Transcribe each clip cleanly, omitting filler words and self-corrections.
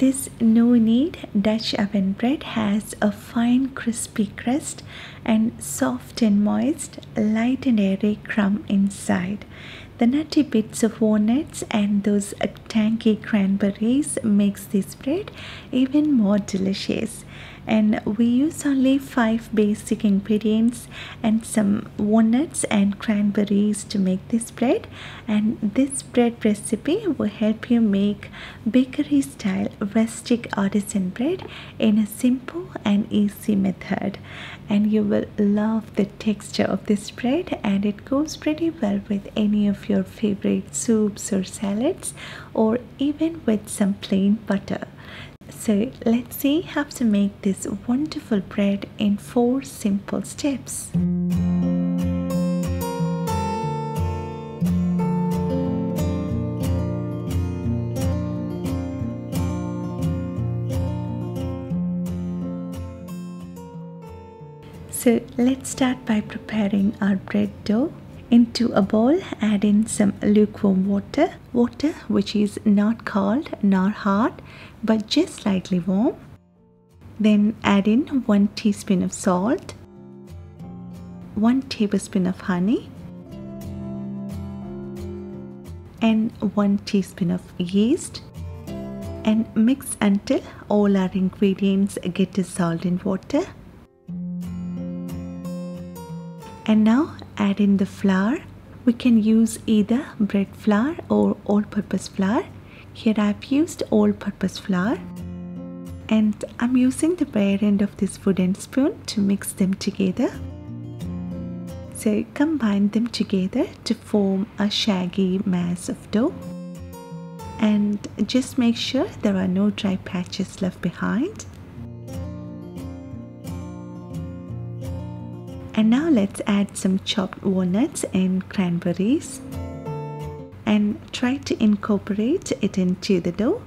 This no-knead Dutch oven bread has a fine crispy crust and soft and moist, light and airy crumb inside. The nutty bits of walnuts and those tangy cranberries makes this bread even more delicious. And we use only 5 basic ingredients and some walnuts and cranberries to make this bread. And this bread recipe will help you make bakery style rustic artisan bread in a simple and easy method, and you will love the texture of this bread, and it goes pretty well with any of your favorite soups or salads, or even with some plain butter. So let's see how to make this wonderful bread in 4 simple steps. So let's start by preparing our bread dough. Into a bowl, add in some lukewarm water which is not cold nor hot but just slightly warm. Then add in 1 teaspoon of salt, 1 tablespoon of honey, and 1 teaspoon of yeast, and mix until all our ingredients get dissolved in water. And now add in the flour. We can use either bread flour or all-purpose flour. Here I've used all-purpose flour, and I'm using the bare end of this wooden spoon to mix them together. So combine them together to form a shaggy mass of dough, and just make sure there are no dry patches left behind. And now let's add some chopped walnuts and cranberries and try to incorporate it into the dough.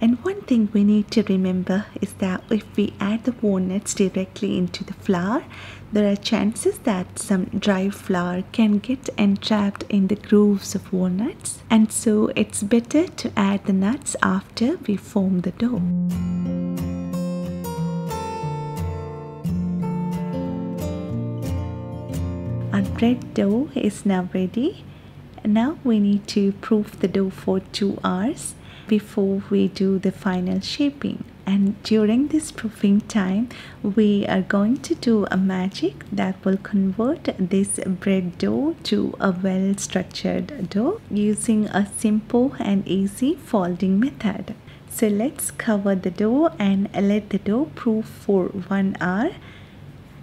And one thing we need to remember is that if we add the walnuts directly into the flour, there are chances that some dry flour can get entrapped in the grooves of walnuts, and so it's better to add the nuts after we form the dough. Our bread dough is now ready. Now we need to proof the dough for 2 hours before we do the final shaping. And during this proofing time, we are going to do a magic that will convert this bread dough to a well-structured dough using a simple and easy folding method. So let's cover the dough and let the dough proof for 1 hour.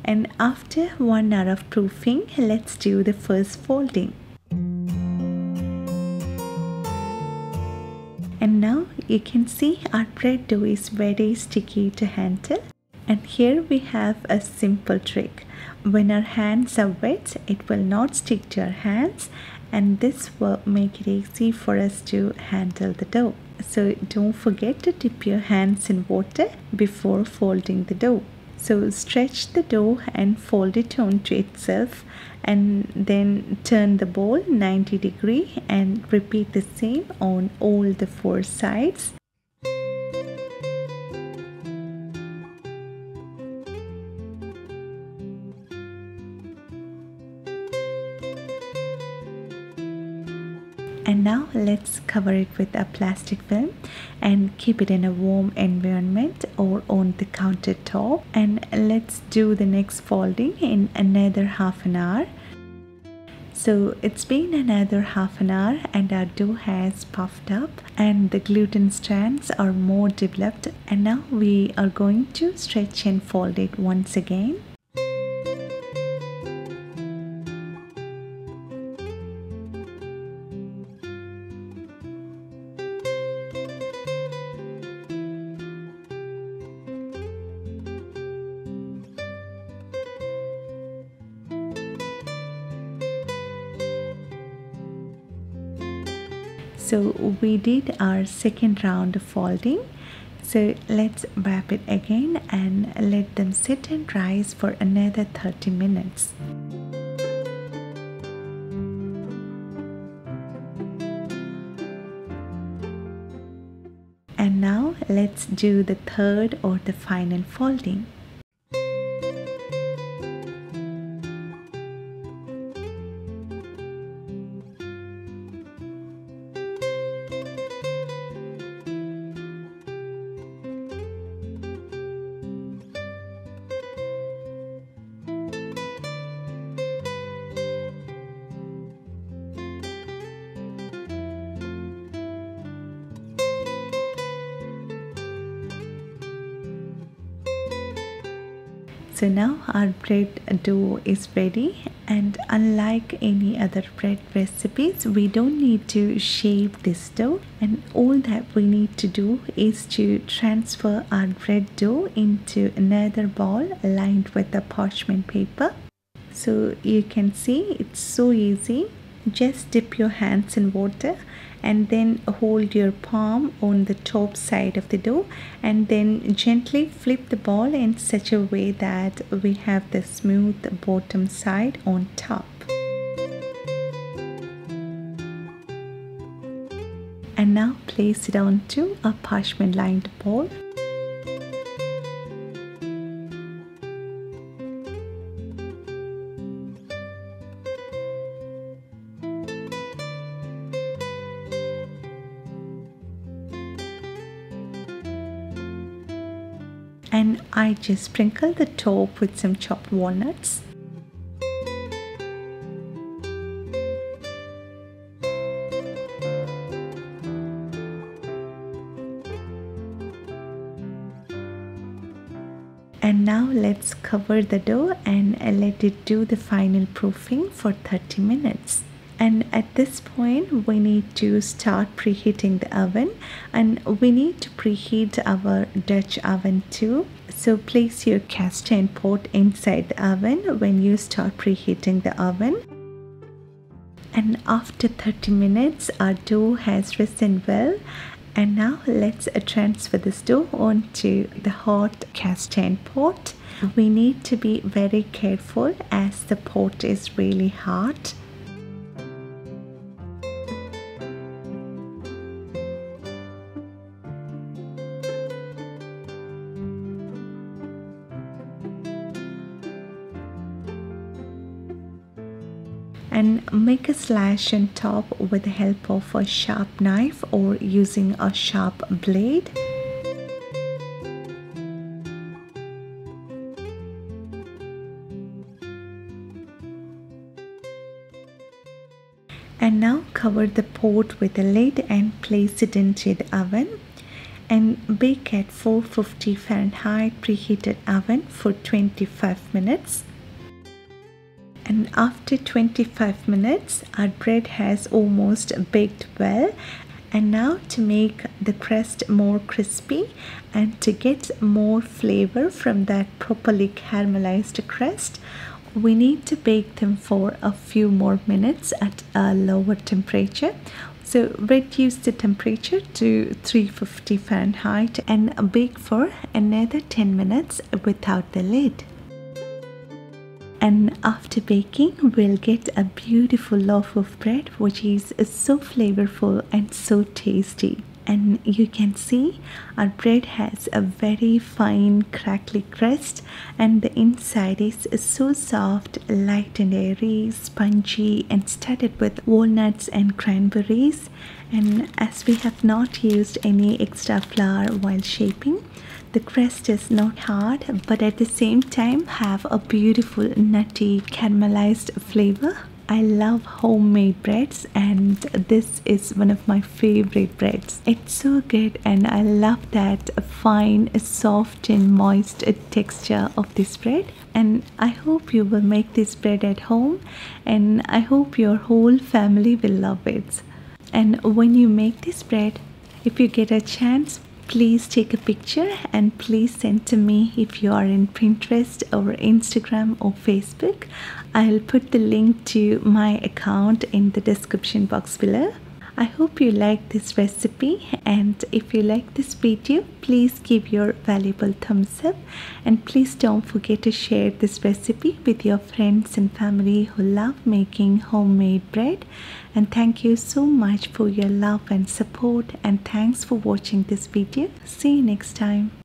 And after 1 hour of proofing, let's do the first folding. And now you can see our bread dough is very sticky to handle. And here we have a simple trick. When our hands are wet, it will not stick to our hands, and this will make it easy for us to handle the dough. So don't forget to dip your hands in water before folding the dough. So stretch the dough and fold it onto itself, and then turn the bowl 90 degrees and repeat the same on all the 4 sides. And now let's cover it with a plastic film and keep it in a warm environment or on the countertop, and let's do the next folding in another half an hour. So it's been another half an hour, and our dough has puffed up and the gluten strands are more developed, and now we are going to stretch and fold it once again. So we did our second round of folding. So let's wrap it again and let them sit and rise for another 30 minutes. And now let's do the third or the final folding. So now our bread dough is ready, and unlike any other bread recipes, we don't need to shape this dough, and all that we need to do is to transfer our bread dough into another bowl lined with a parchment paper. So you can see it's so easy. Just dip your hands in water and then hold your palm on the top side of the dough, and then gently flip the ball in such a way that we have the smooth bottom side on top. And now place it onto a parchment lined bowl. And I just sprinkle the top with some chopped walnuts. And now let's cover the dough and let it do the final proofing for 30 minutes. And at this point, we need to start preheating the oven, and we need to preheat our Dutch oven too. So place your cast iron pot inside the oven when you start preheating the oven. And after 30 minutes, our dough has risen well. And now let's transfer this dough onto the hot cast iron pot. We need to be very careful as the pot is really hot. And make a slash on top with the help of a sharp knife or using a sharp blade. And now cover the pot with a lid and place it into the oven, and bake at 450 Fahrenheit preheated oven for 25 minutes. And after 25 minutes, our bread has almost baked well. And now to make the crust more crispy and to get more flavor from that properly caramelized crust, we need to bake them for a few more minutes at a lower temperature. So reduce the temperature to 350 Fahrenheit and bake for another 10 minutes without the lid. And after baking, we'll get a beautiful loaf of bread which is so flavorful and so tasty. And you can see our bread has a very fine crackly crust, and the inside is so soft, light and airy, spongy, and studded with walnuts and cranberries. And as we have not used any extra flour while shaping, the crust is not hard, but at the same time have a beautiful nutty caramelized flavor. I love homemade breads, and this is one of my favorite breads. It's so good, and I love that fine, soft and moist texture of this bread. And I hope you will make this bread at home, and I hope your whole family will love it. And when you make this bread, if you get a chance, please take a picture and please send to me if you are in Pinterest or Instagram or Facebook. I'll put the link to my account in the description box below. I hope you like this recipe, and if you like this video, please give your valuable thumbs up, and please don't forget to share this recipe with your friends and family who love making homemade bread. And thank you so much for your love and support, and thanks for watching this video. See you next time.